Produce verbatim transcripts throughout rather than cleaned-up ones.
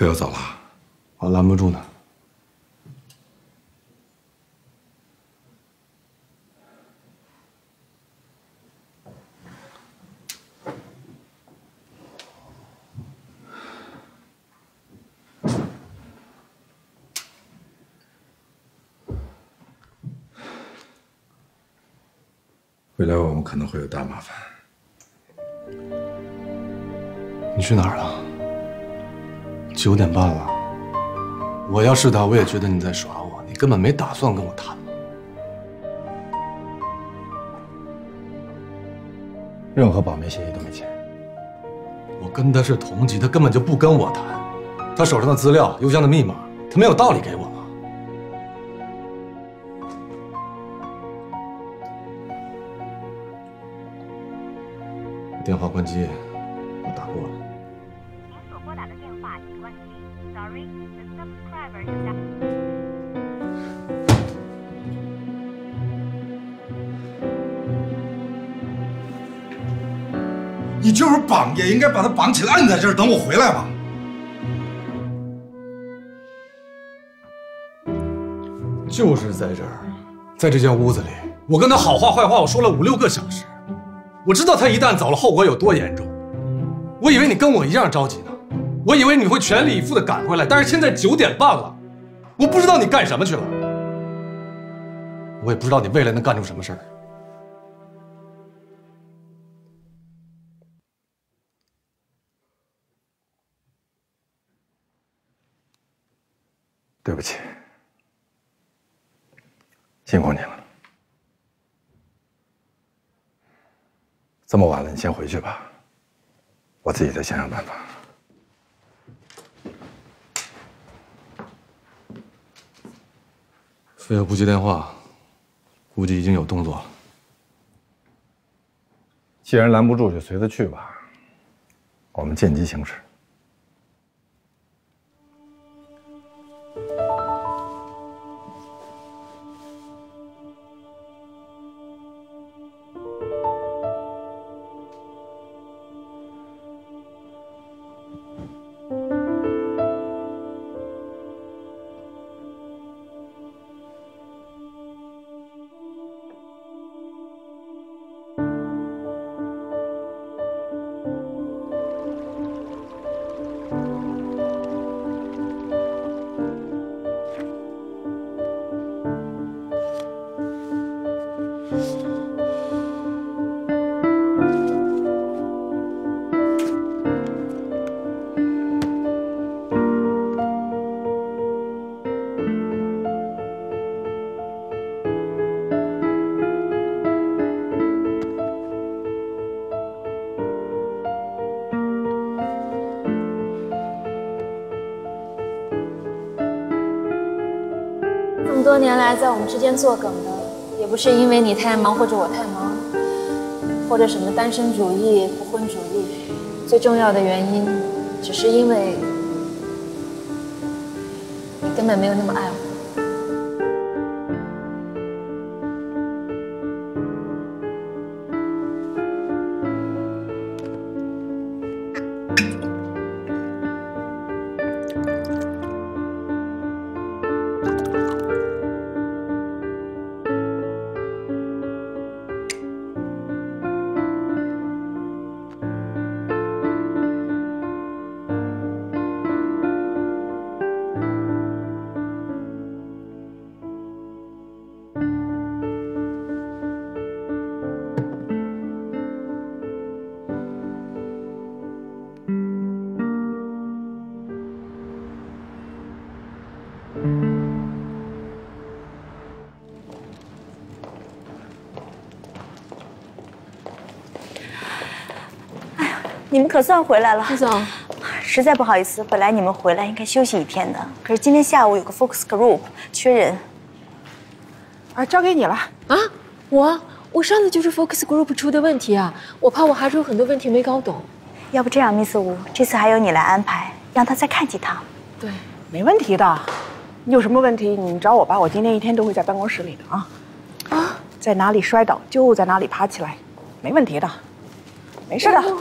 又要走了？我拦不住呢。未来我们可能会有大麻烦。你去哪儿了？ 九点半了，我要是他，我也觉得你在耍我，你根本没打算跟我谈。任何保密协议都没签。我跟他是同级，他根本就不跟我谈。他手上的资料、邮箱的密码，他没有道理给我吗？电话关机，我打过了。 你就是绑也应该把他绑起来，按在这儿等我回来吧。就是在这儿，在这间屋子里，我跟他好话坏话我说了五六个小时。我知道他一旦走了，后果有多严重。我以为你跟我一样着急呢。 我以为你会全力以赴的赶回来，但是现在九点半了，我不知道你干什么去了，我也不知道你未来能干出什么事儿。对不起，辛苦你了。这么晚了，你先回去吧，我自己再想想办法。 队友不接电话，估计已经有动作了。既然拦不住，就随他去吧。我们见机行事。多年来，在我们之间作梗的，也不是因为你太忙或者我太忙，或者什么单身主义、不婚主义，最重要的原因，只是因为你根本没有那么爱我。 你们可算回来了，副总。实在不好意思，本来你们回来应该休息一天的，可是今天下午有个 Focus Group 缺人，啊，交给你了啊！我我上次就是 Focus Group 出的问题啊，我怕我还是有很多问题没搞懂。要不这样 ，Miss Wu， 这次还由你来安排，让他再看几趟。对，没问题的。你有什么问题你找我吧，我今天一天都会在办公室里的啊。啊，在哪里摔倒就在哪里爬起来，没问题的，没事的。哦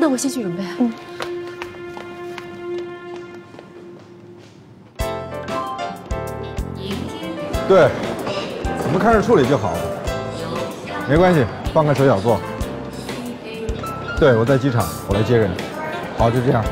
你等我先去准备。嗯。对，我们看着处理就好，没关系，放开手脚做。对，我在机场，我来接人。好，就这样。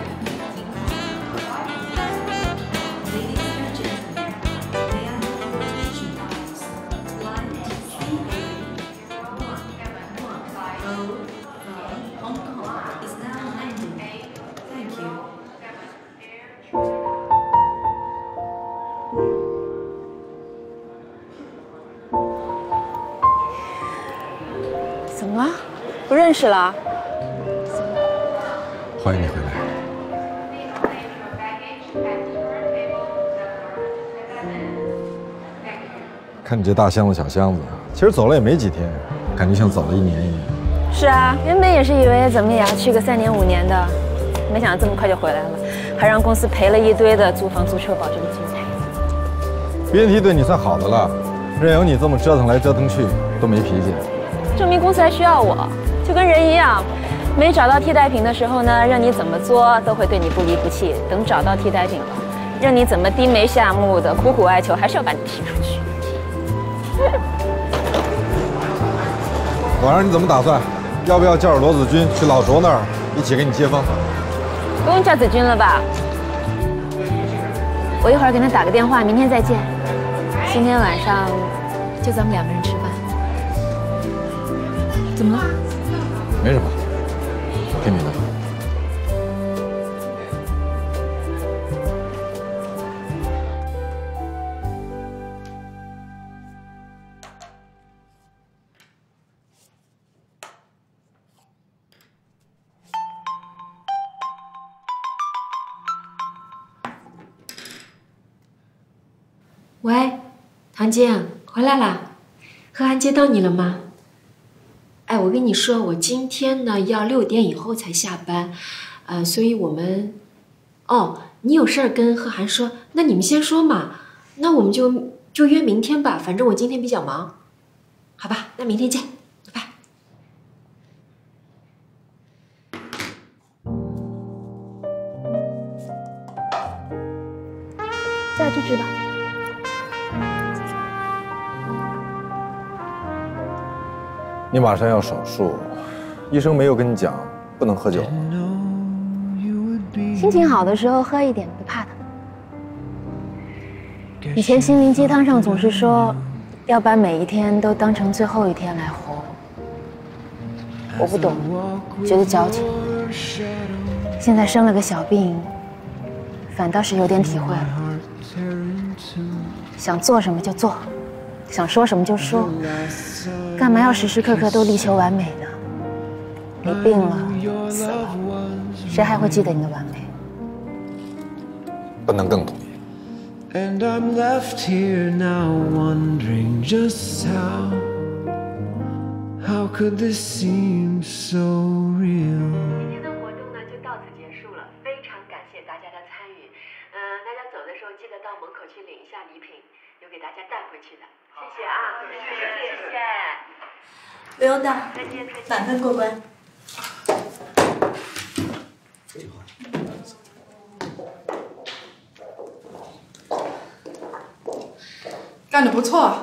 认识了，欢迎你回来。看你这大箱子小箱子，其实走了也没几天，感觉像走了一年一样。是啊，原本也是以为怎么也要去个三年五年的，没想到这么快就回来了，还让公司赔了一堆的租房租车保证金。B N T 对你算好的了，任由你这么折腾来折腾去，都没脾气。证明公司还需要我。 就跟人一样，没找到替代品的时候呢，任你怎么作都会对你不离不弃；等找到替代品了，任你怎么低眉下目的苦苦哀求，还是要把你踢出去。晚上你怎么打算？要不要叫着罗子君去老卓那儿一起给你接风？不用叫子君了吧？我一会儿给他打个电话，明天再见。今天晚上就咱们两个人吃饭。怎么了？ 没什么，听你的。喂，唐静，回来啦？贺涵接到你了吗？ 哎，我跟你说，我今天呢要六点以后才下班，呃，所以我们，哦，你有事儿跟贺涵说，那你们先说嘛，那我们就就约明天吧，反正我今天比较忙，好吧，那明天见，拜拜。叫我芝芝吧。 你马上要手术，医生没有跟你讲不能喝酒吗？心情好的时候喝一点不怕的。以前心灵鸡汤上总是说，要把每一天都当成最后一天来活。我不懂，觉得矫情。现在生了个小病，反倒是有点体会了。想做什么就做。 想说什么就说，干嘛要时时刻刻都力求完美呢？你病了，死了，谁还会记得你的完美？不能更同意。今天的活动呢就到此结束了，非常感谢大家的参与。嗯，大家走的时候记得到门口去领一下礼品。 有给大家带回去的，谢谢啊，谢谢，不用带，满分过关。干得不错，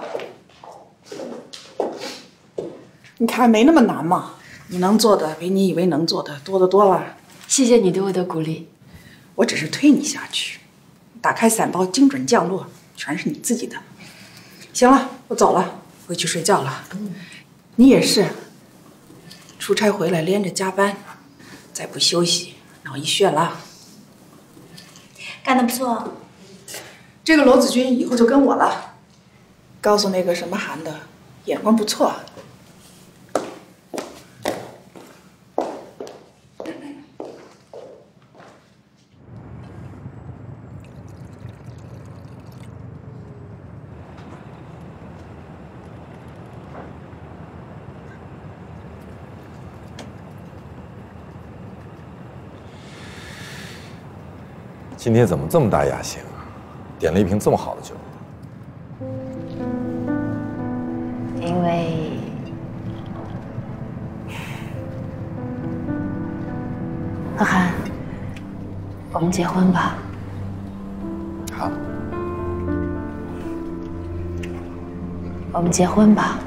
你看没那么难嘛，你能做的比你以为能做的多得多了。谢谢你对我的鼓励，我只是推你下去，打开伞包精准降落。 全是你自己的。行了，我走了，回去睡觉了。嗯、你也是，出差回来连着加班，再不休息，脑溢血了。干得不错。这个罗子君以后就跟我了。告诉那个什么韩的，眼光不错。今天怎么这么大雅兴啊？点了一瓶这么好的酒。因为贺涵，我们结婚吧。好。我们结婚吧。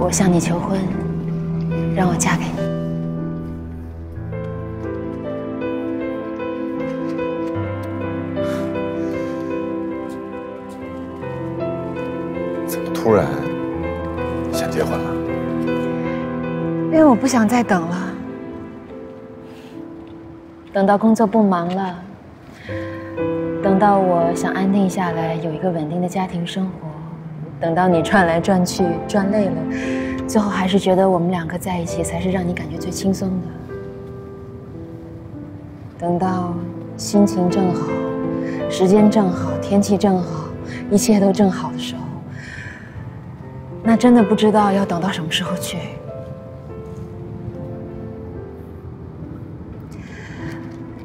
我向你求婚，让我嫁给你。 突然想结婚了，因为我不想再等了。等到工作不忙了，等到我想安定下来，有一个稳定的家庭生活，等到你转来转去转累了，最后还是觉得我们两个在一起才是让你感觉最轻松的。等到心情正好，时间正好，天气正好，一切都正好的时候。 那真的不知道要等到什么时候去。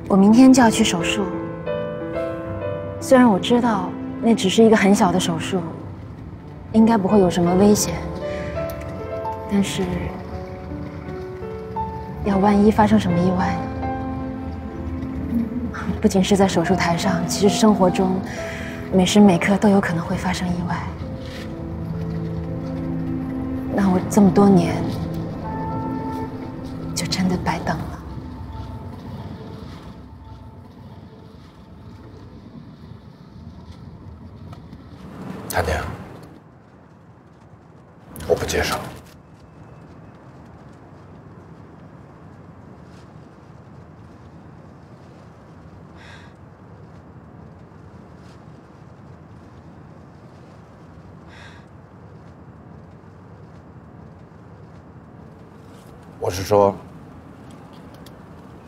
我明天就要去手术，虽然我知道那只是一个很小的手术，应该不会有什么危险，但是要万一发生什么意外呢？不仅是在手术台上，其实生活中每时每刻都有可能会发生意外。 那我这么多年，就真的白等了。大娘，我不接受。我是说，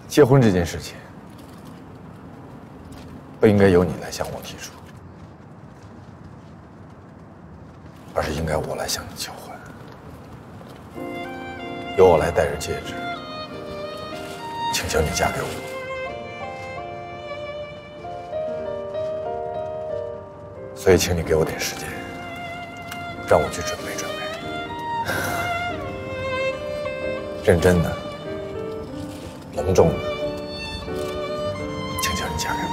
结婚这件事情不应该由你来向我提出，而是应该我来向你求婚，由我来戴着戒指，请求你嫁给我。 所以，请你给我点时间，让我去准备准备。 认真的，隆重的，请求你嫁给我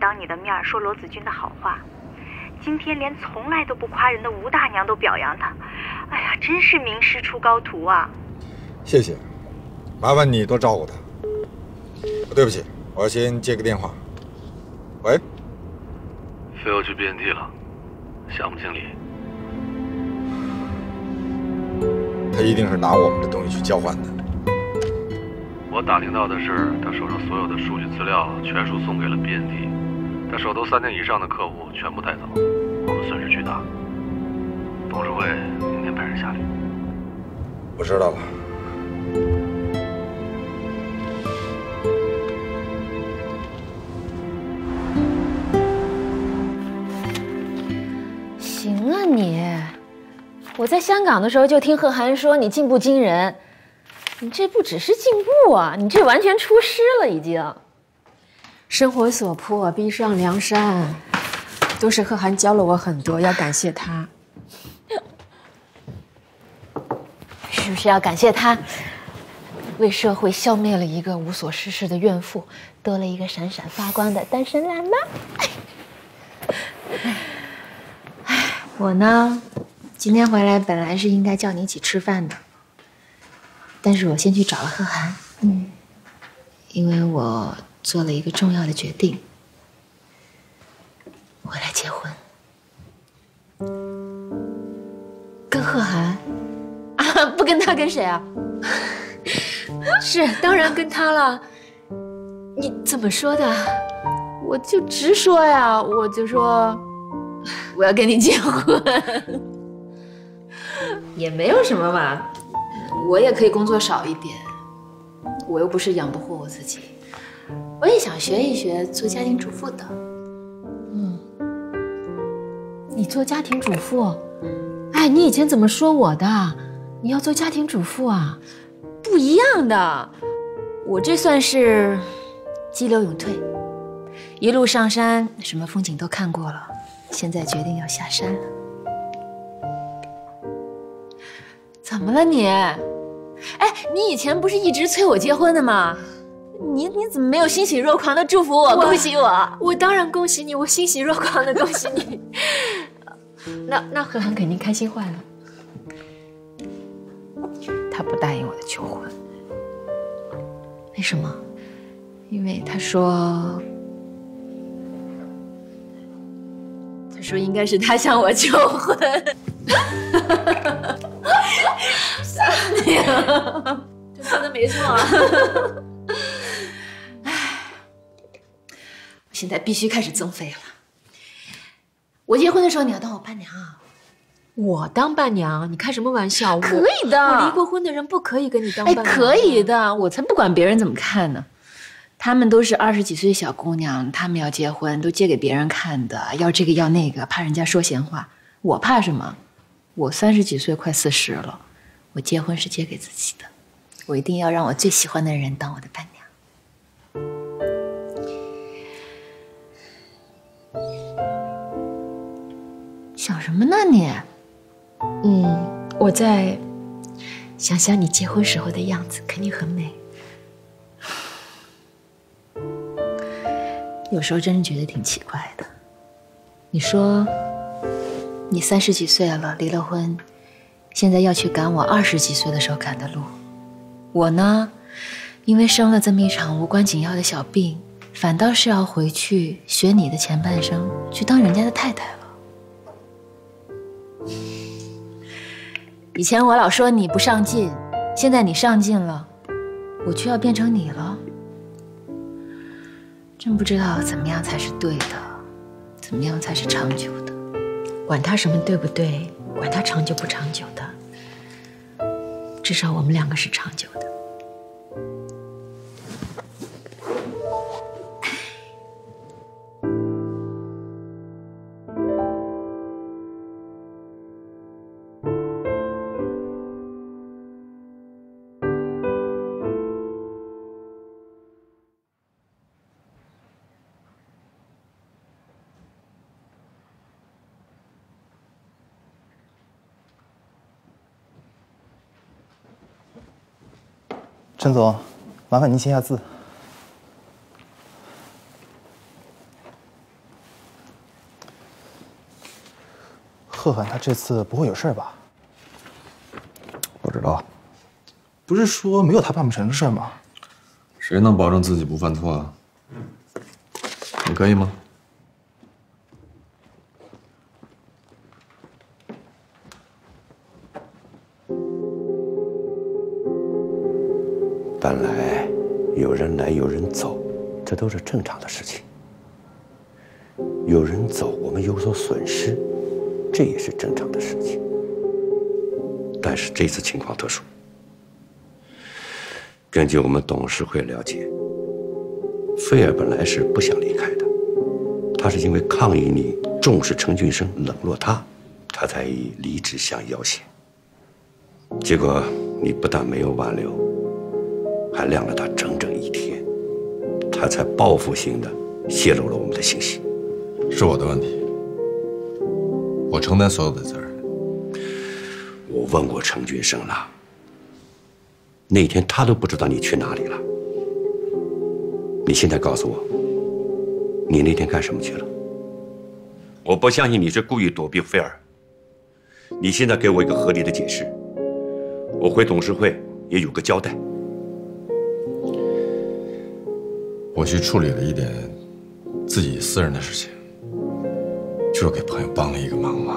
当你的面说罗子君的好话，今天连从来都不夸人的吴大娘都表扬她，哎呀，真是名师出高徒啊！谢谢，麻烦你多照顾她。对不起，我要先接个电话。喂，飞欧去 B N T 了，项目经理，他一定是拿我们的东西去交换的。 我打听到的是，他手上所有的数据资料全数送给了 B N T， 他手头三天以上的客户全部带走，我们损失巨大。董事会明天派人下令。我知道了。行啊你！我在香港的时候就听贺涵说你进步惊人。 你这不只是进步啊，你这完全出师了已经。生活所迫，逼上梁山，都是贺涵教了我很多，要感谢他。是不是要感谢他，为社会消灭了一个无所事事的怨妇，多了一个闪闪发光的单身辣妈？哎，我呢，今天回来本来是应该叫你一起吃饭的。 但是我先去找了贺涵，嗯，因为我做了一个重要的决定，我来结婚，跟贺涵，啊，不跟他跟谁啊？是，当然跟他了。你怎么说的？我就直说呀，我就说我要跟你结婚。也没有什么嘛，我也可以工作少一点，我又不是养不活我自己。我也想学一学做家庭主妇的。嗯，你做家庭主妇？ 哎，你以前怎么说我的？你要做家庭主妇啊？不一样的，我这算是激流勇退，一路上山，什么风景都看过了，现在决定要下山了。怎么了你？哎，你以前不是一直催我结婚的吗？你你怎么没有欣喜若狂的祝福我、恭喜我？我当然恭喜你，我欣喜若狂的恭喜你。那那何涵肯定开心坏了，他不答应我的求婚，为什么？因为他说，他说应该是他向我求婚，吓死你了，这说的没错啊。哎，我现在必须开始增肥了。 我结婚的时候你要当我伴娘啊！我当伴娘？你开什么玩笑？可以的，我离过婚的人不可以跟你当伴娘。哎，可以的，我才不管别人怎么看呢。他们都是二十几岁小姑娘，他们要结婚都借给别人看的，要这个要那个，怕人家说闲话。我怕什么？我三十几岁快四十了，我结婚是结给自己的，我一定要让我最喜欢的人当我的伴娘。 想什么呢你？嗯，我在想想你结婚时候的样子，肯定很美。有时候真是觉得挺奇怪的。你说，你三十几岁了，离了婚，现在要去赶我二十几岁的时候赶的路。我呢，因为生了这么一场无关紧要的小病，反倒是要回去学你的前半生，去当人家的太太了。 以前我老说你不上进，现在你上进了，我却要变成你了。真不知道怎么样才是对的，怎么样才是长久的。管他什么对不对，管他长久不长久的，至少我们两个是长久的。陈总，麻烦您签下字。贺涵他这次不会有事吧？不知道，不是说没有他办不成的事吗？谁能保证自己不犯错啊？你可以吗？本来有人来有人走，这都是正常的事情。有人走，我们有所损失，这也是正常的事情。但是这次情况特殊。根据我们董事会了解，菲尔本来是不想离开的，他是因为抗议你重视程俊生，冷落他，他才以离职相要挟。结果你不但没有挽留。 还晾了他整整一天，他才报复性的泄露了我们的信息，是我的问题，我承担所有的责任。我问过程俊生了，那天他都不知道你去哪里了。你现在告诉我，你那天干什么去了？我不相信你是故意躲避菲尔。你现在给我一个合理的解释，我回董事会也有个交代。 我去处理了一点自己私人的事情，就是给朋友帮了一个忙嘛。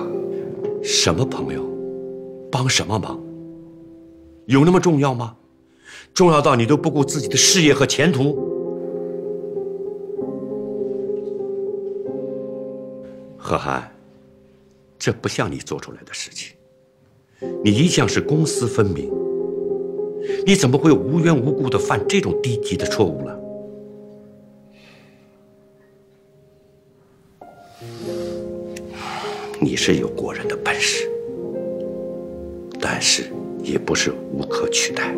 什么朋友？帮什么忙？有那么重要吗？重要到你都不顾自己的事业和前途？何涵，这不像你做出来的事情。你一向是公私分明，你怎么会无缘无故的犯这种低级的错误了？ 你是有过人的本事，但是也不是无可取代。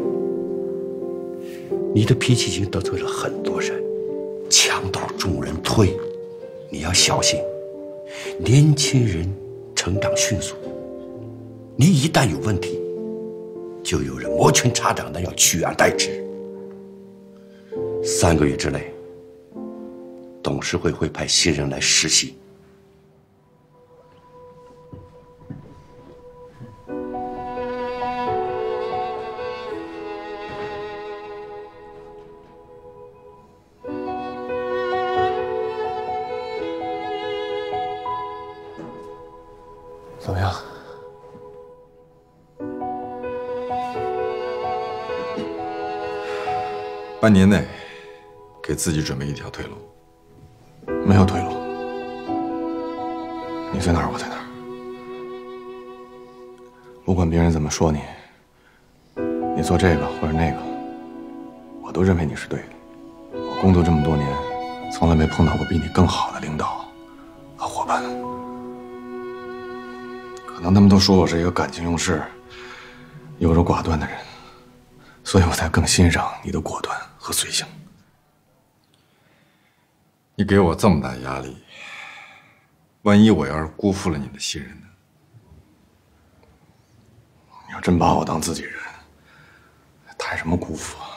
你的脾气已经得罪了很多人，墙倒众人推，你要小心。年轻人成长迅速，你一旦有问题，就有人摩拳擦掌的要取而代之。三个月之内，董事会会派新人来实习。 怎么样？半年内给自己准备一条退路，没有退路。你在哪儿，我在哪儿。不管别人怎么说你，你做这个或者那个，我都认为你是对的。我工作这么多年，从来没碰到过比你更好的领导和伙伴。 可能他们都说我是一个感情用事、优柔寡断的人，所以我才更欣赏你的果断和随性。你给我这么大压力，万一我要是辜负了你的信任呢？你要真把我当自己人，谈什么辜负啊？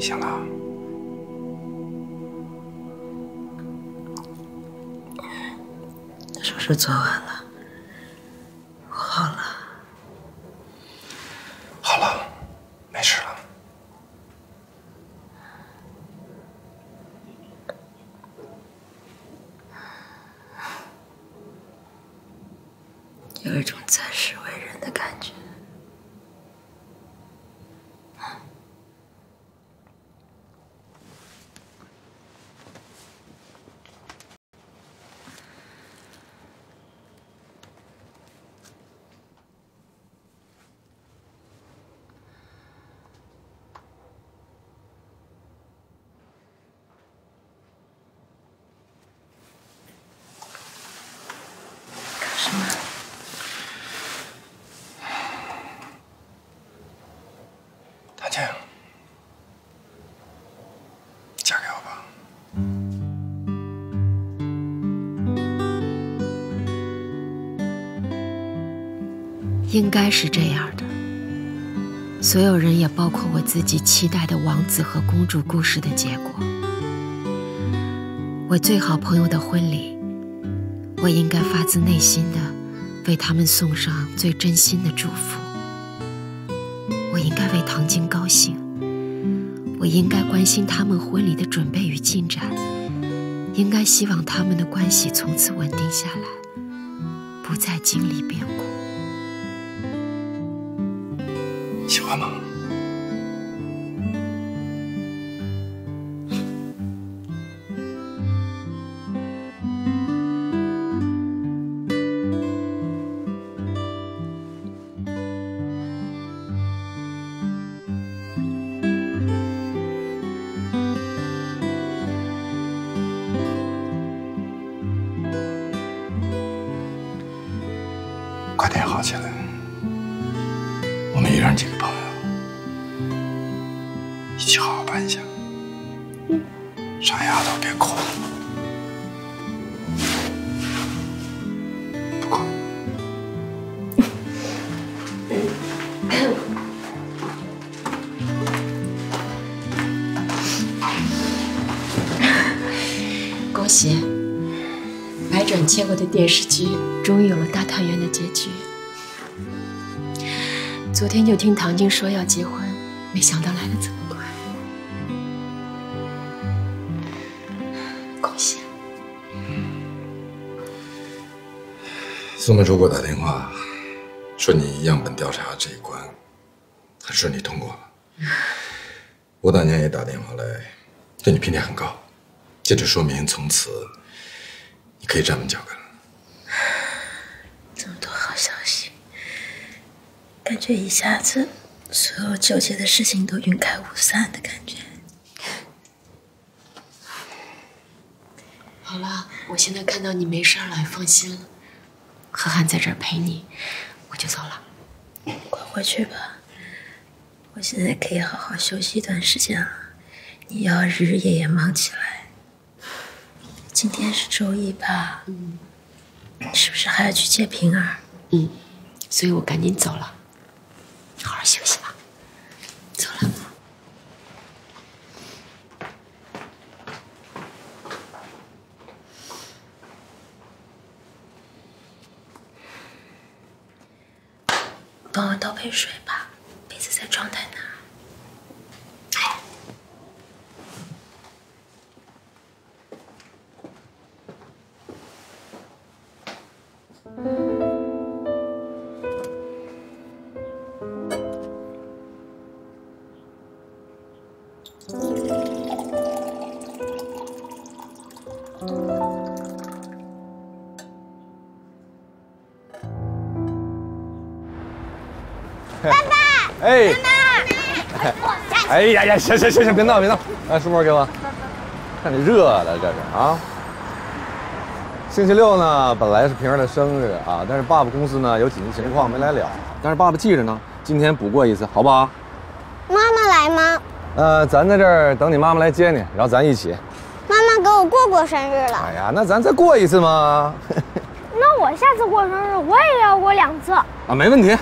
行了，手术做完了，我好了。好了，没事了。有一种暂时为人的感觉。 应该是这样的，所有人也包括我自己期待的王子和公主故事的结果。我最好朋友的婚礼，我应该发自内心的为他们送上最真心的祝福。我应该为唐晶高兴，我应该关心他们婚礼的准备与进展，应该希望他们的关系从此稳定下来，不再经历变故。 喜欢吗？快点好起来！ 我们也让几个朋友一自己好好办一下。嗯。傻丫头，别哭了，不哭。恭喜，百转千回的电视剧终于有了大团圆的结局。 昨天就听唐静说要结婚，没想到来得这么快。恭喜！宋秘书给我打电话，说你样本调查这一关很顺利通过了。我大娘也打电话来，对你评价很高，这就说明从此你可以站稳脚跟了。这么多好消息！ 感觉一下子，所有纠结的事情都云开雾散的感觉。好了，我现在看到你没事了，放心了。何涵在这儿陪你，我就走了。快回去吧，我现在可以好好休息一段时间了。你要日日夜夜忙起来。今天是周一吧？嗯。是不是还要去接平儿？嗯。所以我赶紧走了。 好好休息吧，走了。帮我倒杯水吧，杯子在窗台那儿。 哎，哎呀呀，行行行行，别闹别闹，来，书包给我。看你热的这是啊。星期六呢，本来是平儿的生日啊，但是爸爸公司呢有紧急情况没来了，但是爸爸记着呢，今天补过一次，好不好？妈妈来吗？呃，咱在这儿等你妈妈来接你，然后咱一起。妈妈给我过过生日了。哎呀，那咱再过一次嘛。那我下次过生日我也要过两次啊，没问题。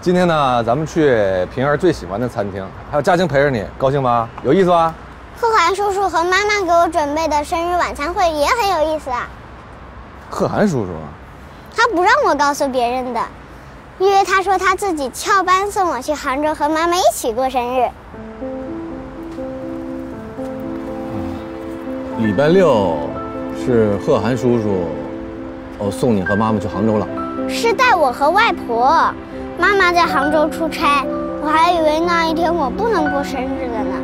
今天呢，咱们去平儿最喜欢的餐厅，还有嘉靖陪着你，高兴吧？有意思吧？贺涵叔叔和妈妈给我准备的生日晚餐会也很有意思啊。贺涵叔叔啊，他不让我告诉别人的，因为他说他自己翘班送我去杭州和妈妈一起过生日。礼拜六是贺涵叔叔哦送你和妈妈去杭州了，是带我和外婆。 妈妈在杭州出差，我还以为那一天我不能过生日了呢。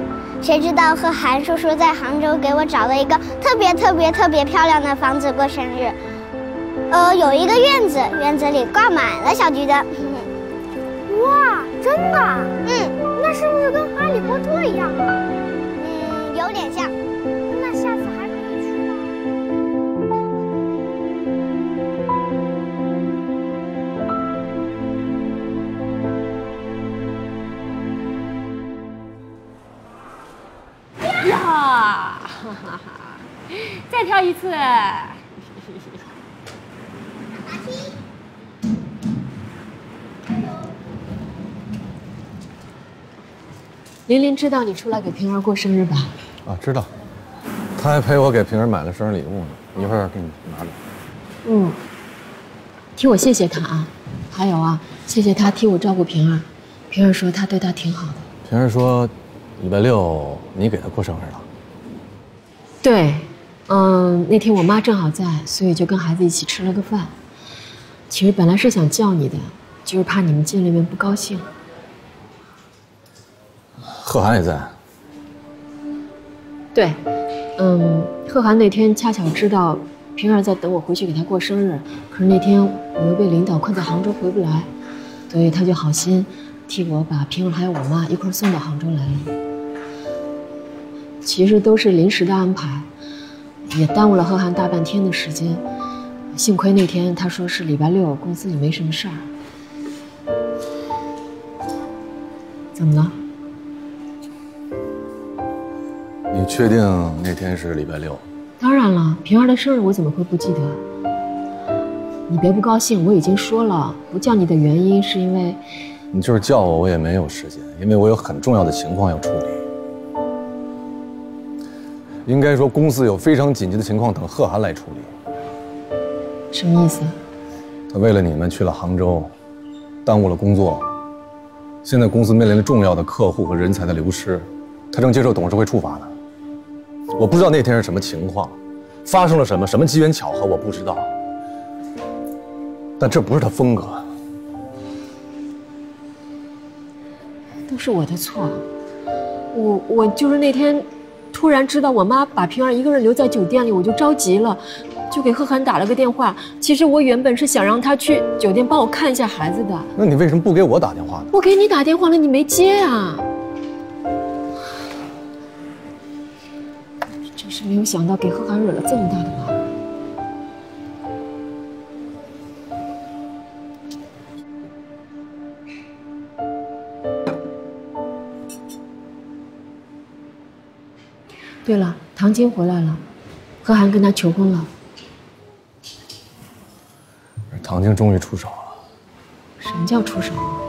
谁知道贺涵叔叔在杭州给我找了一个特别特别特别漂亮的房子过生日，呃，有一个院子，院子里挂满了小桔灯。哇，真的？嗯，那是不是跟《哈利波特》一样啊？嗯，有点像。那下次还可以去吗？ 啊，哈哈哈！再跳一次。玲玲知道你出来给平儿过生日吧？啊，知道。她还陪我给平儿买了生日礼物呢，一会儿给你拿着。嗯，替我谢谢她啊！还有啊，谢谢她替我照顾平儿。平儿说她对她挺好的。平儿说，礼拜六你给她过生日了。 对，嗯，那天我妈正好在，所以就跟孩子一起吃了个饭。其实本来是想叫你的，就是怕你们见了面不高兴。贺涵也在。对，嗯，贺涵那天恰巧知道平儿在等我回去给她过生日，可是那天我又被领导困在杭州回不来，所以他就好心替我把平儿还有我妈一块送到杭州来了。 其实都是临时的安排，也耽误了贺涵大半天的时间。幸亏那天他说是礼拜六，公司里没什么事儿。怎么了？你确定那天是礼拜六？当然了，平儿的生日我怎么会不记得？你别不高兴，我已经说了，不叫你的原因是因为……你就是叫我，我也没有时间，因为我有很重要的情况要处理。 应该说，公司有非常紧急的情况，等贺涵来处理。什么意思？他为了你们去了杭州，耽误了工作。现在公司面临了重要的客户和人才的流失，他正接受董事会处罚呢。我不知道那天是什么情况，发生了什么，什么机缘巧合我不知道。但这不是他风格。都是我的错，我我就是那天。 突然知道我妈把平儿一个人留在酒店里，我就着急了，就给贺涵打了个电话。其实我原本是想让他去酒店帮我看一下孩子的。那你为什么不给我打电话呢？我给你打电话了，你没接啊！真是没有想到，给贺涵惹了这么大的麻烦。对了，唐晶回来了，贺涵跟她求婚了。唐晶终于出手了。什么叫出手啊？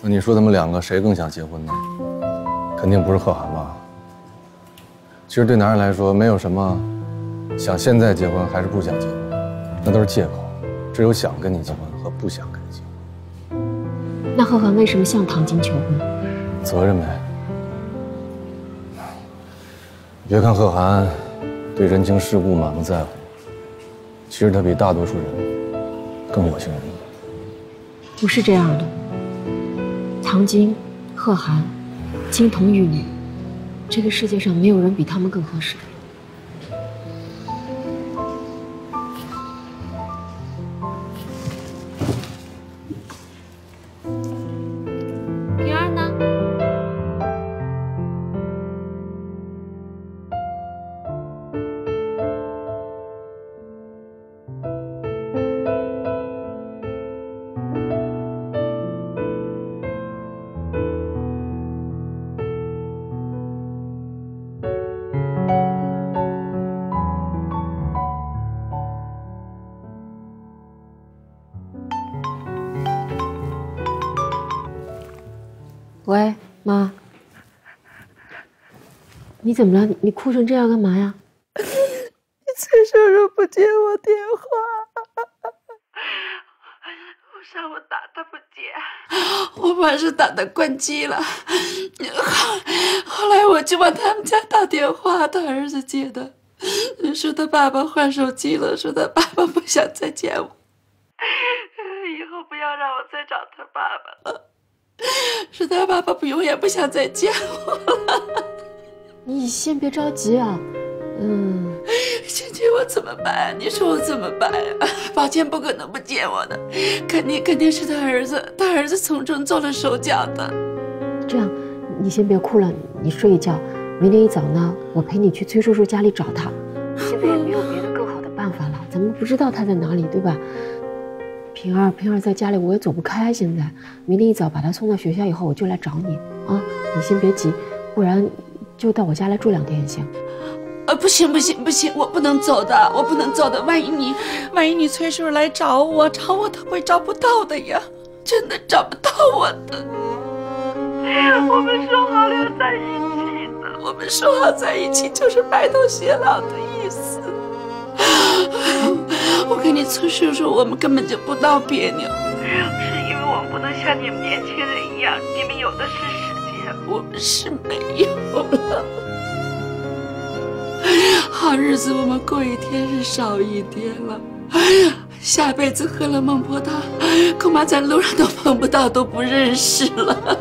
那你说他们两个谁更想结婚呢？肯定不是贺涵吧？其实对男人来说，没有什么想现在结婚还是不想结婚，那都是借口。只有想跟你结婚和不想跟你结婚。那贺涵为什么向唐晶求婚？责任呗。 别看贺涵对人情世故满不在乎，其实他比大多数人更有情有义。不是这样的，唐晶、贺涵，金童玉女，这个世界上没有人比他们更合适。平儿呢？ 喂，妈，你怎么了？你哭成这样干嘛呀？你崔叔叔不接我电话，我上午打他不接，我把是打的关机了。后后来我就往他们家打电话，他儿子接的，说他爸爸换手机了，说他爸爸不想再见我，以后不要让我再找他爸爸了。 是他爸爸不永远不想再见我了。你先别着急啊，嗯，姐姐我怎么办？你说我怎么办呀？宝剑不可能不见我的，肯定肯定是他儿子，他儿子从中做了手脚的。这样，你先别哭了，你睡一觉，明天一早呢，我陪你去崔叔叔家里找他。现在也没有别的更好的办法了，咱们不知道他在哪里，对吧？ 平儿，平儿在家里我也走不开。现在，明天一早把她送到学校以后，我就来找你啊！你先别急，不然就到我家来住两天也行。呃，不行不行不行，我不能走的，我不能走的。万一你，万一你崔叔来找我，找我他会找不到的呀，真的找不到我的。我们说好要在一起的，我们说好在一起就是白头偕老的意思。 我跟你崔叔叔，我们根本就不闹别扭，是因为我们不能像你们年轻人一样，你们有的是时间，我们是没有了。好日子我们过一天是少一天了，下辈子喝了孟婆汤，恐怕在路上都碰不到，都不认识了。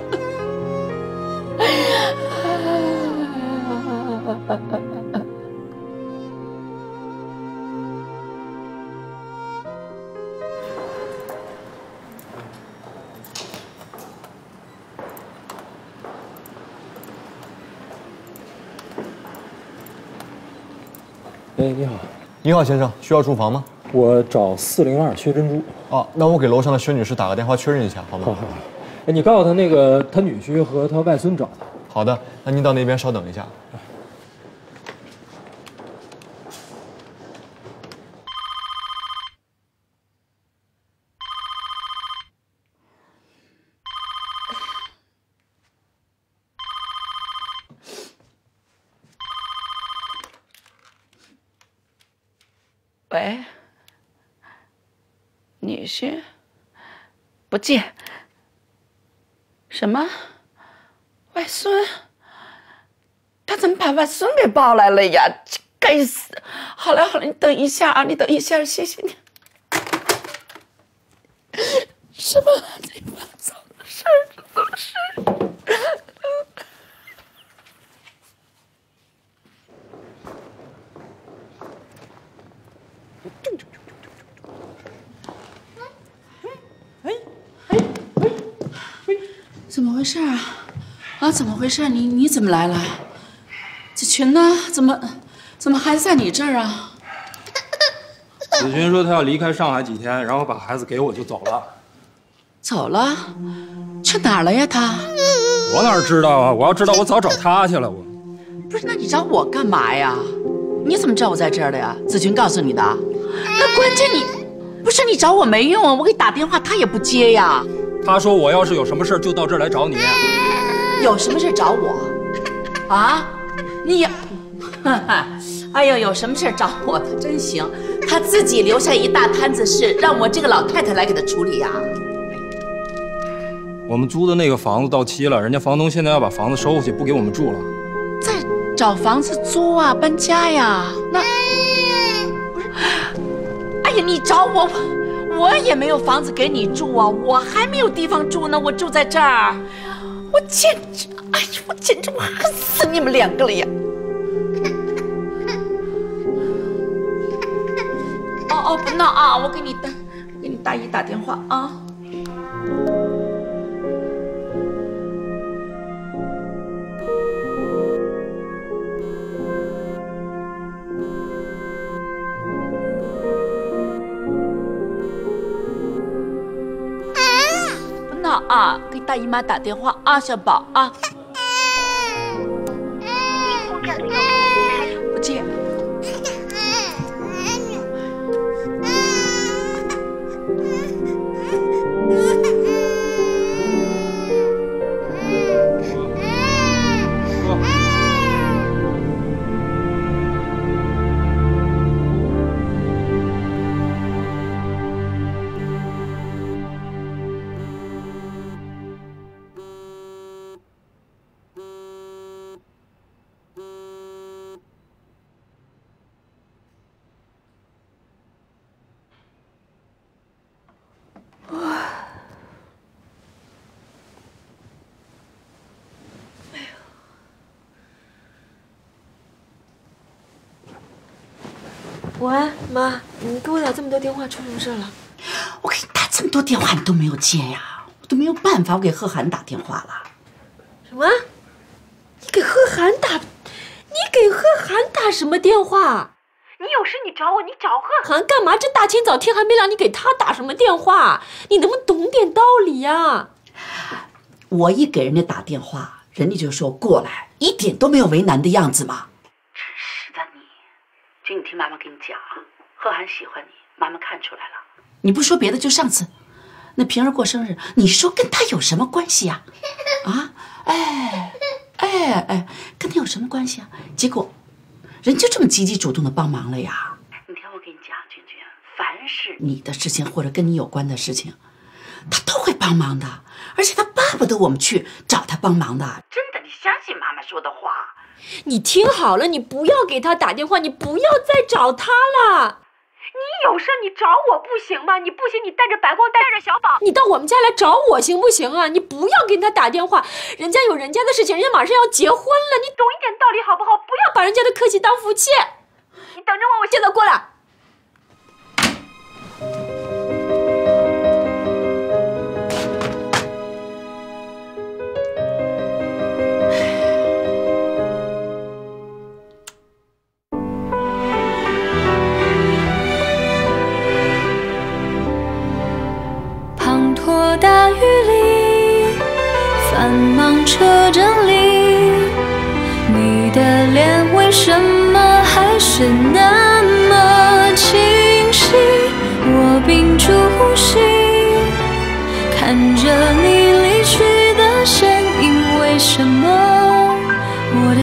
哎，你好，你好，先生，需要住房吗？我找四零二薛珍珠。哦、啊，那我给楼上的薛女士打个电话确认一下，好吗？好好好。哎，你告诉她那个她女婿和她外孙找她。好的，那您到那边稍等一下。喂，女婿，不接。什么？ 外孙，他怎么把外孙给抱来了呀？该死！好了好了，你等一下啊，你等一下，谢谢你。什么乱七八糟的事儿，这都是。哎哎哎哎！怎么回事啊？ 啊，怎么回事？你你怎么来了？子群呢？怎么怎么孩子在你这儿啊？子群说他要离开上海几天，然后把孩子给我就走了。走了？去哪儿了呀？他？我哪知道啊！我要知道，我早找他去了。我不是，那你找我干嘛呀？你怎么知道我在这儿的呀？子群告诉你的。那关键你不是你找我没用啊！我给你打电话，他也不接呀。他说我要是有什么事就到这儿来找你。 有什么事找我，啊？你也，哎呦，有什么事找我？真行，他自己留下一大摊子事，让我这个老太太来给他处理呀、啊。我们租的那个房子到期了，人家房东现在要把房子收回去，不给我们住了。再找房子租啊，搬家呀。那不是？哎呀，你找我。 我也没有房子给你住啊，我还没有地方住呢，我住在这儿，我简直，哎呀，我简直，我恨死你们两个了呀！哦哦，不闹啊，我给你打，我给你大姨打电话啊。啊，给大姨妈打电话啊，小宝啊。不接。我安妈，你给我打这么多电话，出什么事了？我给你打这么多电话，你都没有接呀，我都没有办法，我给贺涵打电话了。什么？你给贺涵打？你给贺涵打什么电话？你有事你找我，你找贺涵干嘛？这大清早天还没亮，你给他打什么电话？你能不能懂点道理呀？我一给人家打电话，人家就说过来，一点都没有为难的样子嘛。 君，你听妈妈跟你讲啊，贺涵喜欢你，妈妈看出来了。你不说别的，就上次，那平儿过生日，你说跟他有什么关系呀？啊，哎，哎哎，跟他有什么关系啊？结果，人就这么积极主动的帮忙了呀。你听我跟你讲，君君，凡是你的事情或者跟你有关的事情，他都会帮忙的，而且他巴不得我们去找他帮忙的。真的，你相信妈妈说的话。 你听好了，你不要给他打电话，你不要再找他了。你有事你找我不行吗？你不行，你带着白光，带着小宝，你到我们家来找我行不行啊？你不要给他打电话，人家有人家的事情，人家马上要结婚了，你懂一点道理好不好？不要把人家的客气当福气。你等着我，我现在过来。 大雨里，繁忙车站里。为什么还是那样？